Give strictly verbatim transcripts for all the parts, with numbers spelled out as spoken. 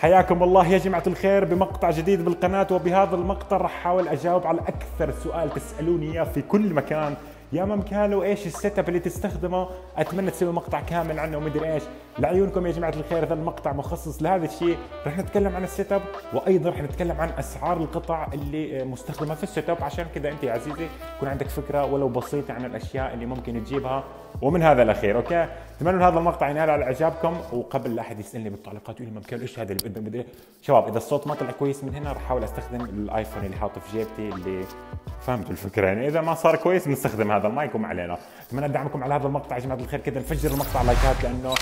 حياكم الله يا جماعة الخير بمقطع جديد بالقناة، وبهذا المقطع راح احاول اجاوب على اكثر سؤال تسألوني اياه في كل مكان: يا ممكالو ايش السيت اب اللي تستخدمه؟ اتمنى تسوي مقطع كامل عنه ومدري ايش. لعيونكم يا جماعة الخير هذا المقطع مخصص لهذا الشيء، راح نتكلم عن السيت اب وايضا راح نتكلم عن اسعار القطع اللي مستخدمة في السيت اب، عشان كذا انت يا عزيزي يكون عندك فكرة ولو بسيطة عن الاشياء اللي ممكن تجيبها ومن هذا الاخير. اوكي، اتمنى من هذا المقطع ينال على اعجابكم. وقبل لا احد يسالني بالتعليقات يقول لي ممكن ايش هذا اللي بدنا مدري، شباب اذا الصوت ما طلع كويس من هنا راح احاول استخدم الايفون اللي حاطه في جيبتي اللي فهمتوا الفكره، يعني اذا ما صار كويس بنستخدم هذا المايك وما علينا. اتمنى دعمكم على هذا المقطع يا جماعه الخير، كذا نفجر المقطع لايكات لانه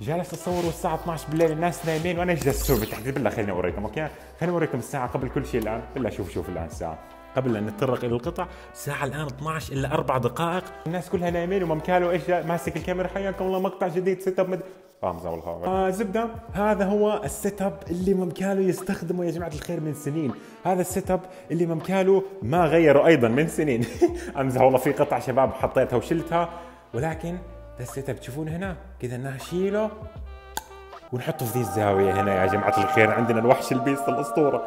جالس اصور والساعه اثنعش بالليل الناس نايمين وانا جالس اسوي بالتحديد. بالله خليني اوريكم، اوكي خليني اوريكم الساعه قبل كل شيء الان، بالله شوف شوف الان الساعه قبل ان نتطرق الى القطع، الساعه الان اثنعش الا اربع دقائق، الناس كلها نايمين وممكالو ايش ماسك الكاميرا. حياكم الله، مقطع جديد سيت اب مد... آه زبده. هذا هو السيت اب اللي ممكالو يستخدمه يا جماعه الخير من سنين، هذا السيت اب اللي ممكالو ما غيره ايضا من سنين. امزح والله، في قطع شباب حطيتها وشلتها، ولكن ذا السيت اب تشوفون هنا كذا نشيله ونحطه في ذي الزاويه هنا يا جماعه الخير، عندنا الوحش البيست الاسطوره.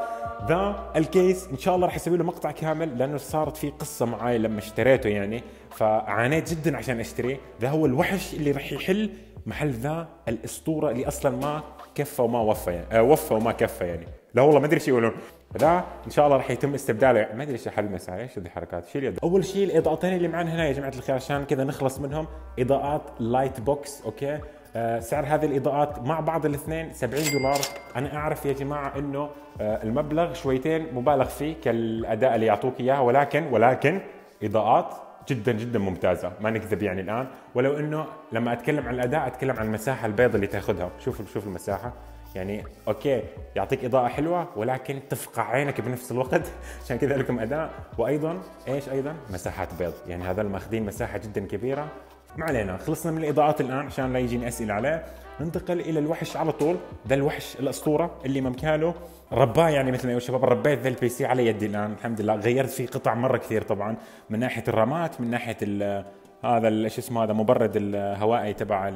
ذا الكيس ان شاء الله راح اسوي له مقطع كامل لانه صارت في قصه معي لما اشتريته، يعني فعانيت جدا عشان اشتريه. ذا هو الوحش اللي راح يحل محل ذا الاسطوره اللي اصلا ما كفى وما وفى، يعني أه وفى وما كفى، يعني لا والله ما ادري ايش يقولون. ذا ان شاء الله راح يتم استبداله، ما ادري ايش الحلمس عليه، ايش الحركات، شيل يد. اول شيء الاضاءتين اللي معنا هنا يا جماعه الخير عشان كذا نخلص منهم، اضاءات لايت بوكس. اوكي، أه سعر هذه الاضاءات مع بعض الاثنين سبعين دولار. انا اعرف يا جماعه انه أه المبلغ شويتين مبالغ فيه كالاداء اللي يعطوك اياها، ولكن ولكن اضاءات جدا جدا ممتازه ما نكذب يعني الان. ولو انه لما اتكلم عن الاداء اتكلم عن المساحه البيضاء اللي تاخذها، شوف شوف المساحه، يعني اوكي يعطيك اضاءه حلوه ولكن تفقع عينك بنفس الوقت، عشان كذا لكم اداء. وايضا ايش ايضا مساحات بيض، يعني هذا ماخذين مساحه جدا كبيره. ما علينا، خلصنا من الاضاءات الان عشان لا يجيني اسئله عليه، ننتقل الى الوحش على طول. ذا الوحش الاسطوره اللي ممكالو رباه، يعني مثل ما يقول شباب ربيت ذا البي سي على يدي الان الحمد لله، غيرت فيه قطع مره كثير طبعا، من ناحيه الرامات، من ناحيه هذا شو اسمه هذا مبرد الهوائي تبع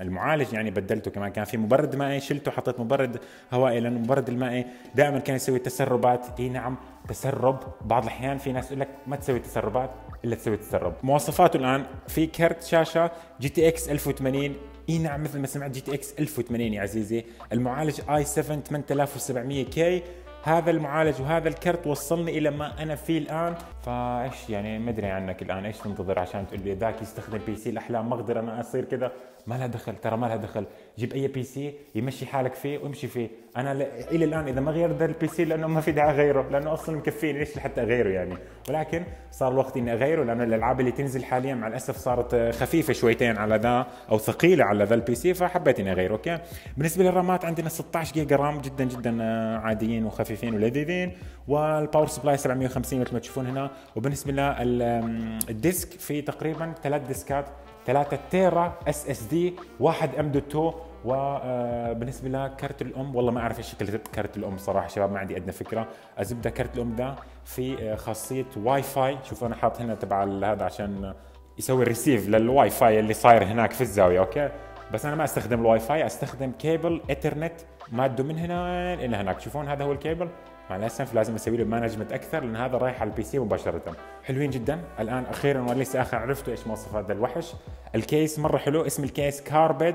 المعالج، يعني بدلته، كمان كان في مبرد مائي شلته حطيت مبرد هوائي لان المبرد المائي دائما كان يسوي تسربات. اي نعم تسرب، بعض الاحيان في ناس يقول لك ما تسوي تسربات الا تسوي تسرب. مواصفاته الان في كرت شاشه جي تي اكس ألف وثمانين، اي نعم مثل ما سمعت جي تي اكس ألف وثمانين يا عزيزي، المعالج اي سبعة ثمانية آلاف وسبعمية كي. هذا المعالج وهذا الكرت وصلني الى ما انا فيه الان، فايش يعني ما ادري عنك الان، ايش تنتظر عشان تقول لي ذاك يستخدم بي سي الاحلام ما اقدر انا اصير كذا؟ ما لها دخل، ترى ما لها دخل، جيب اي بي سي يمشي حالك فيه وامشي فيه. انا الى الان اذا ما غيرت ذا البي سي لانه ما في داعي اغيره، لانه اصلا مكفيني ليش حتى اغيره يعني، ولكن صار الوقت اني اغيره لانه الالعاب اللي تنزل حاليا مع الاسف صارت خفيفه شويتين على ذا او ثقيله على ذا البي سي، فحبيت اني اغيره. اوكي، بالنسبه للرامات عندنا ستة عشر جيجا رام جدا جدا عاديين وخفيفين ولذيذين، والباور سبلاي سبعمية وخمسين مثل ما تشوفون هنا. وبالنسبه للديسك في تقريبا ثلاث ديسكات، ثلاثة تيرا اس اس دي، واحد ام دوت تو. وبالنسبه لكرت الام والله ما اعرف ايش شكل كرت الام صراحه شباب، ما عندي ادنى فكره. الزبده كرت الام ده في خاصيه واي فاي، شوف انا حاط هنا تبع هذا عشان يسوي ريسيف للواي فاي اللي صاير هناك في الزاويه. اوكي، بس انا ما استخدم الواي فاي، استخدم كيبل ايثرنت ماده من هنا الى هناك، شوفون هذا هو الكيبل. مع الاسف لازم اسوي له مانجمنت اكثر لان هذا رايح على البي سي مباشره. حلوين جدا الان اخيرا، وليس اخر عرفتوا ايش مواصف هذا الوحش. الكيس مره حلو، اسم الكيس كاربد،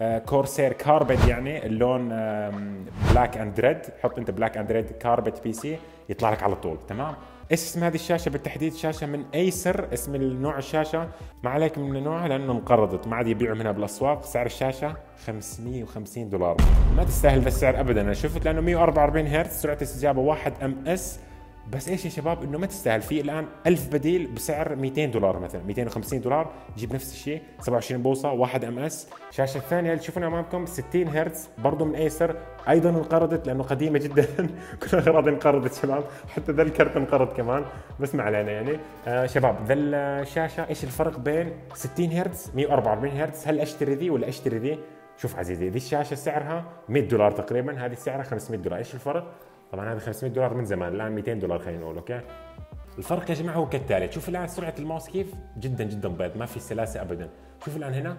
آه كورسير كاربد، يعني اللون بلاك اند ريد، حط انت بلاك اند ريد كاربد بي سي يطلع لك على طول. تمام، ايش اسم هذه الشاشه بالتحديد؟ شاشه من ايسر، اسم النوع الشاشه ما عليك من نوعها لانه انقرضت ما عاد يبيعوا منها بالاسواق. سعر الشاشه خمسمية وخمسين دولار، ما تستاهل ذا السعر ابدا انا شفت، لانه مية واربعة واربعين هرتز، سرعه استجابه واحد ام اس، بس ايش يا شباب انه ما تستاهل. في الان ألف بديل بسعر ميتين دولار مثلا، ميتين وخمسين دولار، جيب نفس الشيء سبعة وعشرين بوصه واحد ام اس. الشاشه الثانيه اللي تشوفونها امامكم ستين هرتز، برضه من ايسر، ايضا انقرضت لانه قديمه جدا. كل الاغراض انقرضت شباب، حتى ذا الكرت انقرض كمان، بس ما علينا يعني. آه شباب، ذا الشاشه ايش الفرق بين ستين هرتز مية واربعة واربعين هرتز؟ هل اشتري ذي ولا اشتري ذي؟ شوف عزيزي، ذي الشاشه سعرها مية دولار تقريبا، هذه سعرها خمسمية دولار، ايش الفرق؟ طبعا هذا خمسمية دولار من زمان، الان ميتين دولار خلينا نقول. اوكي، الفرق يا جماعه هو كالتالي، شوف الان سرعه الماوس كيف جدا جدا بيض، ما في سلاسه ابدا. شوف الان هنا،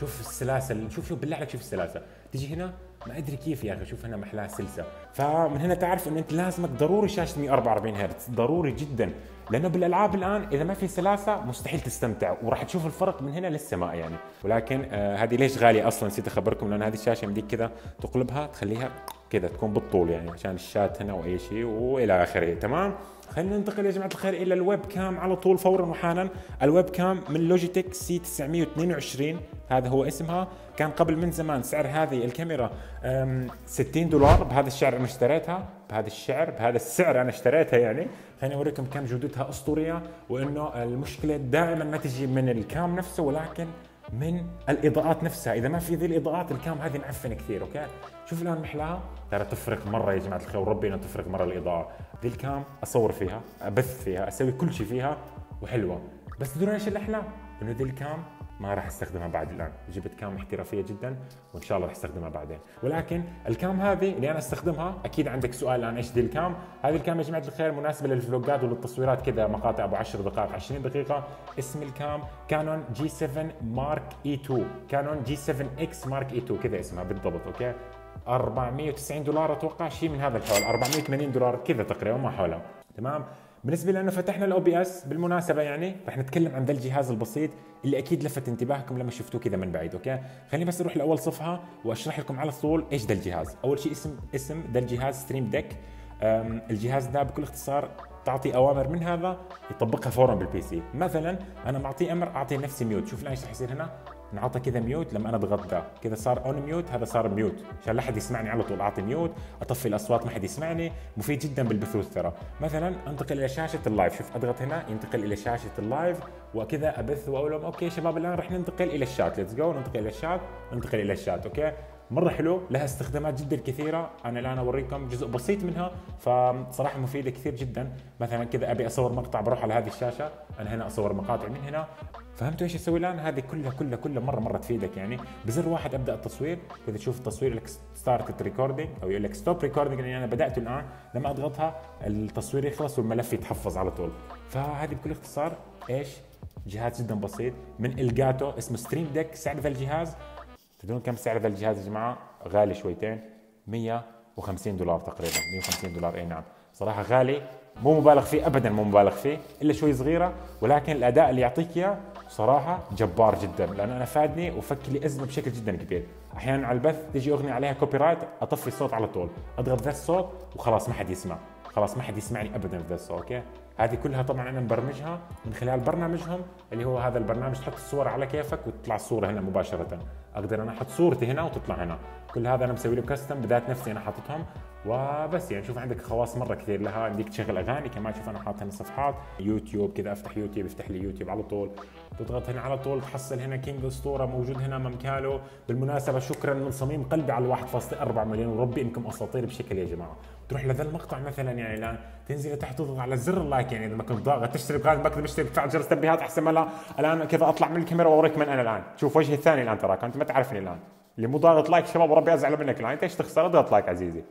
شوف السلاسه، شوف شوف بالله عليك شوف السلاسه، تجي هنا ما ادري كيف يا اخي، شوف هنا محلها سلسه. فمن هنا تعرف انه انت لازمك ضروري شاشه مئة وأربعة وأربعين هرتز، ضروري جدا، لانه بالالعاب الان اذا ما في سلاسه مستحيل تستمتع، وراح تشوف الفرق من هنا للسماء يعني. ولكن آه هذه ليش غاليه اصلا؟ نسيت اخبركم، لان هذه الشاشه يمديك كذا تقلبها تخليها كذا تكون بالطول يعني، عشان الشات هنا واي شيء والى اخره. تمام، خلينا ننتقل يا جماعه الخير الى الويب كام على طول فورا وحالا. الويب كام من لوجيتك سي تسعمئة واثنين وعشرين، هذا هو اسمها. كان قبل من زمان سعر هذه الكاميرا ستين دولار، بهذا السعر انا اشتريتها، بهذا السعر بهذا السعر انا اشتريتها يعني. خليني اوريكم كم جودتها اسطوريه، وانه المشكله دائما ما تجي من الكام نفسه ولكن من الاضاءات نفسها. اذا ما في ذي الاضاءات الكام هذه معفنه كثير. اوكي، شوف الان محلاها، ترى تفرق مره يا جماعه الخير، وربي انها تفرق مره الاضاءه. ذي الكام اصور فيها، ابث فيها، اسوي كل شيء فيها وحلوه، بس تدرون ايش الاحلى؟ انه ذي الكام ما راح استخدمها بعد الان، جبت كام احترافيه جدا وان شاء الله راح استخدمها بعدين. ولكن الكام هذه اللي انا استخدمها، اكيد عندك سؤال الان ايش ذي الكام؟ هذه الكام يا جماعه الخير مناسبه للفلوجات وللتصويرات كذا، مقاطع ابو عشر دقائق عشرين دقيقة. اسم الكام كانون جي سبعة مارك اي اثنين، كانون جي سبعة اكس مارك اي اثنين كذا اسمها بالضبط. اوكي، أربعمئة وتسعين دولار اتوقع، شيء من هذا الحول، أربعمئة وثمانين دولار كذا تقريبا ما حولها. تمام، بالنسبه لانه فتحنا الاو بي اس بالمناسبه يعني، رح نتكلم عن ذا الجهاز البسيط اللي اكيد لفت انتباهكم لما شفتوه كذا من بعيد. اوكي، خليني بس اروح لاول صفحه واشرح لكم على طول ايش ذا الجهاز. اول شيء اسم اسم ذا الجهاز ستريم ديك. الجهاز ده بكل اختصار تعطي اوامر من هذا يطبقها فورا بالبي سي. مثلا انا معطيه امر اعطي نفسي ميوت، شوف الان ايش رح يصير هنا، انعطى كذا ميوت لما انا اضغط ذا، كذا صار اون ميوت، هذا صار ميوت عشان لا حد يسمعني على طول. اعطي ميوت، اطفي الاصوات ما حد يسمعني، مفيد جدا بالبثوث ترى. مثلا انتقل الى شاشه اللايف، شوف اضغط هنا ينتقل الى شاشه اللايف وكذا ابث واقول لهم اوكي شباب الان رح ننتقل الى الشات، ليتس جو، ننتقل الى الشات، ننتقل الى الشات. اوكي، مره حلو، لها استخدامات جدا كثيره، انا الان اوريكم جزء بسيط منها، فصراحه مفيده كثير جدا. مثلا كذا ابي اصور مقطع بروح على هذه الشاشه، انا هنا اصور مقاطع من هنا. فهمتوا ايش اسوي الان؟ هذه كلها كلها كلها مره مره تفيدك يعني. بزر واحد ابدا التصوير، كذا تشوف التصوير لك ستارت ريكوردينج او يقول لك ستوب ريكوردينج لاني انا بداته الان، لما اضغطها التصوير يخلص والملف يتحفظ على طول. فهذه بكل اختصار ايش؟ جهاز جدا بسيط من الجاتو اسمه ستريم ديك. سعر ذا الجهاز تدرون كم سعر ذا الجهاز يا جماعه؟ غالي شويتين، مئة وخمسين دولار تقريبا، مئة وخمسين دولار. اي نعم، صراحه غالي، مو مبالغ فيه ابدا، مو مبالغ فيه الا شوي صغيره، ولكن الاداء اللي يعطيك اياه صراحه جبار جدا، لانه انا فادني وفك لي ازمه بشكل جدا كبير. احيانا على البث تجي اغنيه عليها كوبي رايت، اطفي الصوت على طول، اضغط ذا الصوت وخلاص ما حد يسمع، خلاص ما حد يسمعني ابدا بذا الصوت. اوكي، هذه كلها طبعا انا مبرمجها من خلال برنامجهم اللي هو هذا البرنامج، تحط الصور على كيفك وتطلع الصوره هنا مباشره. اقدر انا احط صورتي هنا وتطلع هنا، كل هذا انا مسوي له كاستم بذات نفسي انا حاططهم. وبس يعني شوف عندك خواص مره كثير لها، يمديك تشغل اغاني كمان، شوف انا حاط هنا صفحات يوتيوب، كذا افتح يوتيوب يفتح لي يوتيوب على طول، تضغط هنا على طول تحصل هنا كينج اسطوره موجود هنا مامكالو. بالمناسبه شكرا من صميم قلبي على واحد فاصلة أربعة مليون، وربي انكم اساطير بشكل يا جماعه. تروح لذا المقطع مثلا يعني الان تنزل تحت تضغط على زر اللايك، يعني اذا ما كنت ضاغط تشتري بغاز بكتب اشتري بتفعل جرس تنبيهات احسن ما لا. الان كذا اطلع من الكاميرا واوريك من انا الان، شوف وجهي الثاني الان، تراك انت ما تعرفني الان، اللي مو ضاغط لايك شباب وربي ازعل منك الان، انت ايش تخسر؟ اضغط لايك عزيزي،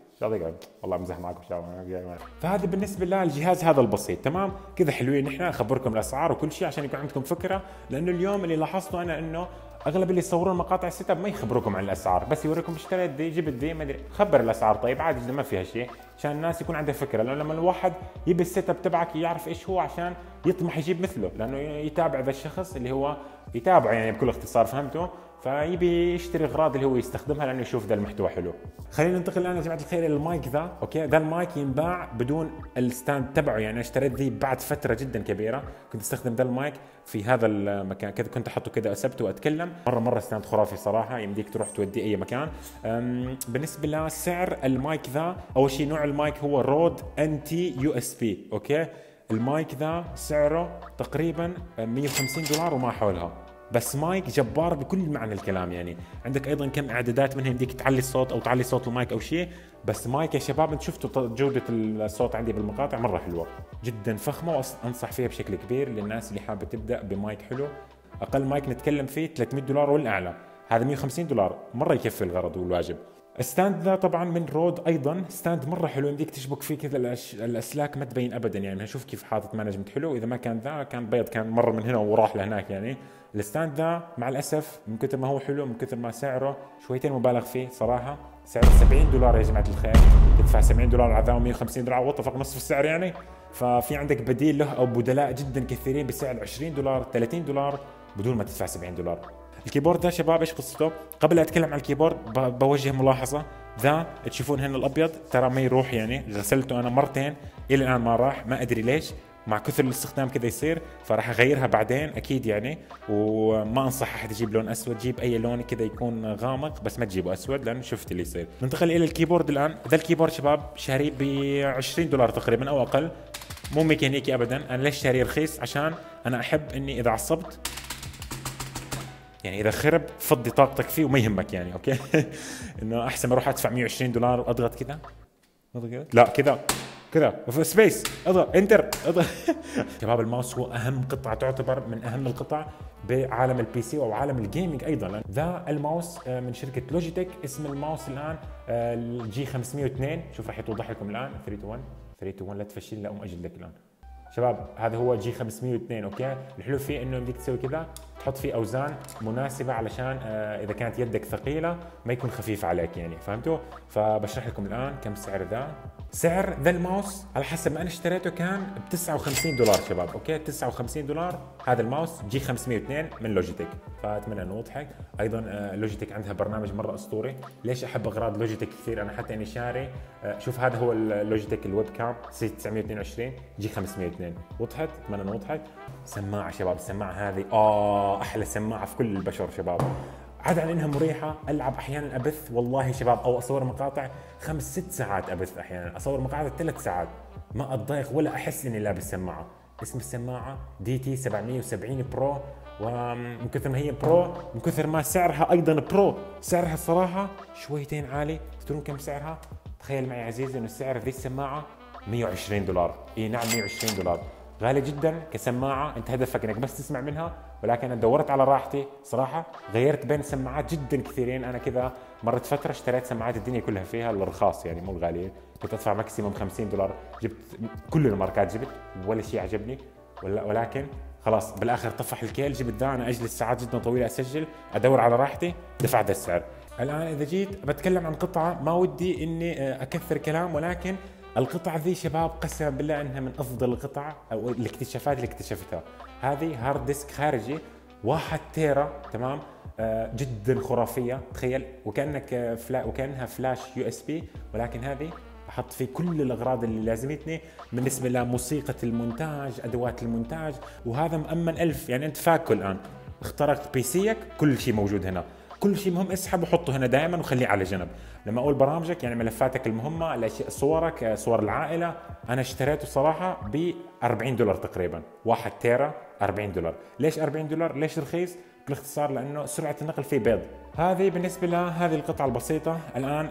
والله امزح معكم شباب. فهذا بالنسبه للجهاز هذا البسيط. تمام كذا حلوين، نحن اخبركم الاسعار وكل شيء عشان يكون عندكم فكره، لانه اليوم اللي لاحظته انا انه اغلب اللي يصورون مقاطع سيت اب ما يخبروكم عن الاسعار، بس يوريكم اشتريت دي جبت دي ما ادري، خبر الاسعار طيب عادي جدا ما فيها شيء، عشان الناس يكون عندها فكره، لانه لما الواحد يبي السيت اب تبعك يعرف ايش هو عشان يطمح يجيب مثله، لانه يتابع ذا الشخص اللي هو يتابعه يعني بكل اختصار. فهمتوا؟ فيبي يشتري اغراض اللي هو يستخدمها لانه يشوف ذا المحتوى حلو. خلينا ننتقل الان يا جماعه الخير للمايك ذا. اوكي، ذا المايك ينباع بدون الستاند تبعه، يعني انا اشتريت ذي بعد فتره جدا كبيره، كنت استخدم ذا المايك في هذا المكان كذا، كنت احطه كذا اثبته واتكلم، مره مره ستاند خرافي صراحه، يمديك تروح توديه اي مكان. بالنسبه لسعر المايك ذا، اول شيء نوع المايك هو رود انت يو اس بي. اوكي، المايك ذا سعره تقريبا مئة وخمسين دولار وما حولها، بس مايك جبار بكل معنى الكلام يعني. عندك ايضا كم اعدادات منها، يمديك تعلي الصوت او تعلي صوت المايك او شيء، بس مايك يا شباب انت شفتوا جوده الصوت عندي بالمقاطع مره حلوه جدا، فخمه، وانصح فيها بشكل كبير للناس اللي حابه تبدا بمايك حلو. اقل مايك نتكلم فيه ثلاثمئة دولار والاعلى، هذا مئة وخمسين دولار مره يكفي الغرض والواجب. الستاند ذا طبعا من رود، ايضا ستاند مره حلو، يمديك تشبك فيه كذا الاسلاك ما تبين ابدا يعني. شوف كيف حاطط مانجمنت حلو، اذا ما كان ذا كان بيض، كان مره من هنا وراح لهناك يعني. الستاند ذا مع الاسف من كثر ما هو حلو، من كثر ما سعره شويتين مبالغ فيه صراحه، سعر سبعين دولار يا جماعه الخير، تدفع سبعين دولار على مية وخمسين دولار، وطفق نصف السعر يعني. ففي عندك بديل له او بدلاء جدا كثيرين بسعر عشرين دولار ثلاثين دولار بدون ما تدفع سبعين دولار. الكيبورد ذا شباب ايش قصته؟ قبل اتكلم عن الكيبورد بوجه ملاحظه، ذا تشوفون هنا الابيض ترى ما يروح يعني، غسلته انا مرتين الى الان ما راح، ما ادري ليش، مع كثر الاستخدام كذا يصير، فراح اغيرها بعدين اكيد يعني. وما انصح احد يجيب لون اسود، جيب اي لون كذا يكون غامق بس ما تجيبه اسود لانه شفت اللي يصير. ننتقل الى الكيبورد الان. ذا الكيبورد شباب شاريه ب عشرين دولار تقريبا او اقل، مو ميكانيكي ابدا. انا ليش شاريه رخيص؟ عشان انا احب اني اذا عصبت يعني اذا خرب فضي طاقتك فيه وما يهمك يعني، اوكي. انه احسن ما اروح ادفع مية وعشرين دولار واضغط كذا اضغط لا كذا كذا سبيس اضغط انتر اضغط. شباب الماوس هو اهم قطعه، تعتبر من اهم القطع بعالم البي سي او عالم الجيمنج ايضا. ذا الماوس من شركه لوجيتك، اسم الماوس الان الجي خمسمية واثنين، شوف راح يتوضح لكم الان. ثلاثة واحد ثلاثة واحد لا تفشل لا اجل لك الان. شباب هذا هو جي خمسمية واثنين، اوكي. الحلو فيه انه بدك تسوي كذا تحط فيه اوزان مناسبه علشان آه اذا كانت يدك ثقيله ما يكون خفيف عليك يعني، فهمتوا؟ فبشرح لكم الان كم سعر ذا. سعر ذا الماوس على حسب ما انا اشتريته كان ب تسعة وخمسين دولار شباب، اوكي. تسعة وخمسين دولار هذا الماوس جي خمسمية واثنين من لوجيتك، فاتمنى انه وضحك. ايضا آه لوجيتك عندها برنامج مره اسطوري. ليش احب اغراض لوجيتك كثير انا؟ حتى اني شاري آه شوف هذا هو اللوجيتك الويب كام سي تسعمية واثنين وعشرين جي خمسمية واثنين، وضحت؟ اتمنى انه وضحت. سماعه شباب، السماعه هذه اه احلى سماعه في كل البشر شباب، عدا عن انها مريحه. العب احيانا ابث والله شباب، او اصور مقاطع خمس ست ساعات ابث، احيانا اصور مقاطع ثلاث ساعات ما اتضايق ولا احس اني لابس سماعه. اسم السماعه دي تي سبعمية وسبعين برو، ومن كثر ما هي برو من كثر ما سعرها ايضا برو، سعرها الصراحه شويتين عالي. تدرون كم سعرها؟ تخيل معي يا عزيزي انه سعر ذي السماعه مية وعشرين دولار، اي نعم مية وعشرين دولار، غالي جدا كسماعه. انت هدفك انك بس تسمع منها، ولكن انا دورت على راحتي صراحه، غيرت بين سماعات جدا كثيرين. انا كذا مرت فتره اشتريت سماعات الدنيا كلها فيها الرخاص يعني مو الغاليه، كنت ادفع ماكسيموم خمسين دولار، جبت كل الماركات جبت ولا شيء عجبني، ولكن خلاص بالاخر طفح الكيل جبت ذا. انا اجلس ساعات جدا طويله اسجل ادور على راحتي، دفعت ذا السعر. الان اذا جيت بتكلم عن قطعه ما ودي اني اكثر كلام، ولكن القطعة ذي شباب قسما بالله انها من افضل القطع او الاكتشافات اللي اكتشفتها. هذه هارد ديسك خارجي واحد تيرا، تمام، آه جدا خرافية. تخيل وكأنك فلا وكأنها فلاش يو اس بي، ولكن هذه احط فيه كل الاغراض اللي لازمتني بالنسبة لموسيقى المونتاج، ادوات المونتاج، وهذا مأمن ألف يعني. انت فاكه الان، اخترقت بيسيك، كل شيء موجود هنا، كل شيء مهم اسحبه وحطه هنا دائما وخليه على جنب. لما اقول برامجك يعني ملفاتك المهمه، الاشياء صورك، صور العائله. انا اشتريته صراحه ب أربعين دولار تقريبا، واحد تيرا أربعين دولار. ليش أربعين دولار؟ ليش رخيص؟ باختصار لانه سرعه النقل فيه بيض. هذه بالنسبه لهذه القطعه البسيطه. الان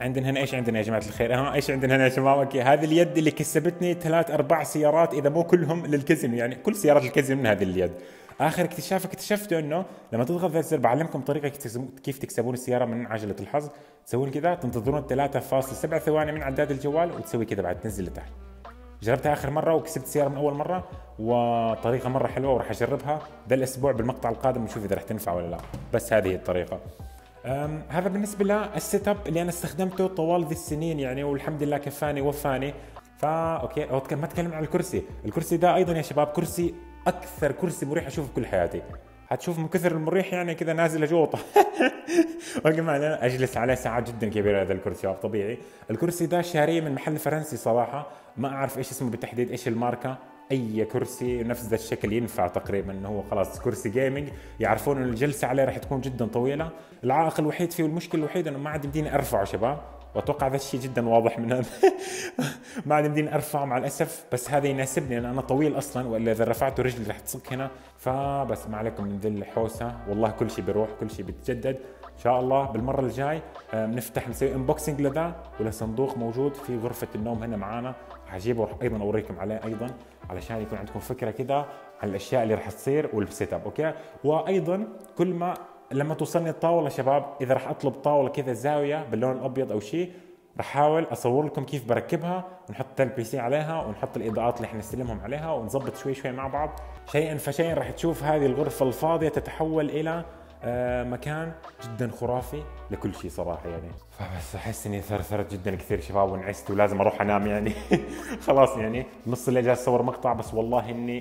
عندنا هنا ايش عندنا يا جماعه الخير؟ ها ايش عندنا هنا يا شباب؟ هذه اليد اللي كسبتني ثلاث اربع سيارات اذا مو كلهم للكزم يعني، كل سيارات الكزم من هذه اليد. اخر اكتشاف اكتشفته انه لما تضغط ذا الزر، بعلمكم طريقه كيف تكسبون السياره من عجله الحظ. تسوون كذا تنتظرون ثلاثة فاصلة سبعة ثواني من عداد الجوال وتسوي كذا بعد تنزل لتحت. جربتها اخر مره وكسبت سياره من اول مره، وطريقه مره حلوه وراح اجربها ذا الاسبوع بالمقطع القادم ونشوف اذا راح تنفع ولا لا، بس هذه هي الطريقه. هذا بالنسبه للسيت اب اللي انا استخدمته طوال ذي السنين يعني، والحمد لله كفاني وفاني. فا اوكي ما تكلمنا عن الكرسي. الكرسي ده ايضا يا شباب كرسي، اكثر كرسي مريح اشوفه بكل حياتي، حتشوف من كثر المريح يعني كذا نازل جوطه. يا جماعه انا اجلس عليه ساعات جدا كبيره هذا الكرسي طبيعي. الكرسي ده شاريه من محل فرنسي صراحه، ما اعرف ايش اسمه بالتحديد، ايش الماركه. اي كرسي نفس ذا الشكل ينفع تقريبا، انه هو خلاص كرسي جيمنج، يعرفون ان الجلسه عليه راح تكون جدا طويله. العائق الوحيد فيه والمشكله الوحيده انه ما عاد يمديني ارفعه شباب، واتوقع هذا الشيء جدا واضح من هذا. ما عاد يمديني ارفعه مع الاسف، بس هذا يناسبني لان انا طويل اصلا، والا اذا رفعته رجلي رح تصك هنا. فبس ما عليكم من ذي الحوسه، والله كل شيء بيروح كل شيء بيتجدد ان شاء الله. بالمره الجاي بنفتح نسوي انبوكسنج لذا، ولصندوق موجود في غرفه النوم هنا معانا، راح اجيبه وراح ايضا اوريكم عليه ايضا علشان يكون عندكم فكره كذا عن الاشياء اللي راح تصير والسيت اب، اوكي. وايضا كل ما لما توصلني الطاوله شباب، اذا راح اطلب طاوله كذا زاويه باللون الابيض او شيء، راح احاول اصور لكم كيف بركبها، ونحط البي سي عليها، ونحط الاضاءات اللي احنا نستلمهم عليها، ونظبط شوي شوي مع بعض. شيئا فشيئا راح تشوف هذه الغرفه الفاضيه تتحول الى مكان جدا خرافي لكل شيء صراحه يعني. فبس احس اني ثرثرت جدا كثير شباب وانعست ولازم اروح انام يعني خلاص يعني نص الليل جالس اصور مقطع، بس والله اني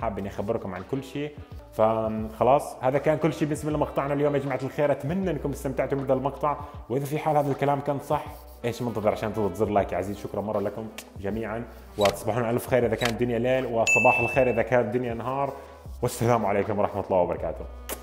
حاب اني اخبركم عن كل شيء. فخلاص هذا كان كل شيء بالنسبه لمقطعنا اليوم يا جماعه الخير، اتمنى انكم استمتعتوا بهذا المقطع، واذا في حال هذا الكلام كان صح ايش منتظر عشان تضغط زر لايك يا عزيز. شكرا مره لكم جميعا، وتصبحون على الف خير اذا كانت الدنيا ليل، وصباح الخير اذا كانت الدنيا نهار، والسلام عليكم ورحمه الله وبركاته.